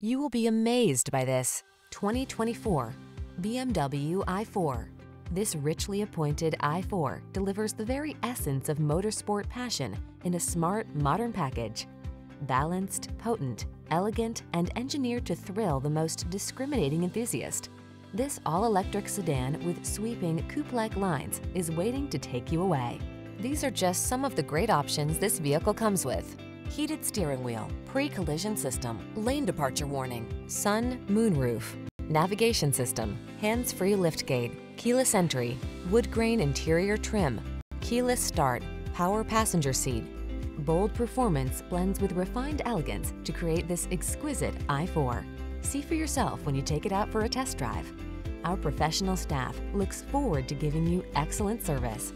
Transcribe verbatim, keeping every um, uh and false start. You will be amazed by this twenty twenty-four B M W i four. This richly appointed i four delivers the very essence of motorsport passion in a smart, modern package. Balanced, potent, elegant, and engineered to thrill the most discriminating enthusiast, this all-electric sedan with sweeping coupe-like lines is waiting to take you away. These are just some of the great options this vehicle comes with: heated steering wheel, pre-collision system, lane departure warning, sun, moonroof, navigation system, hands-free liftgate, keyless entry, wood grain interior trim, keyless start, power passenger seat. Bold performance blends with refined elegance to create this exquisite i four. See for yourself when you take it out for a test drive. Our professional staff looks forward to giving you excellent service.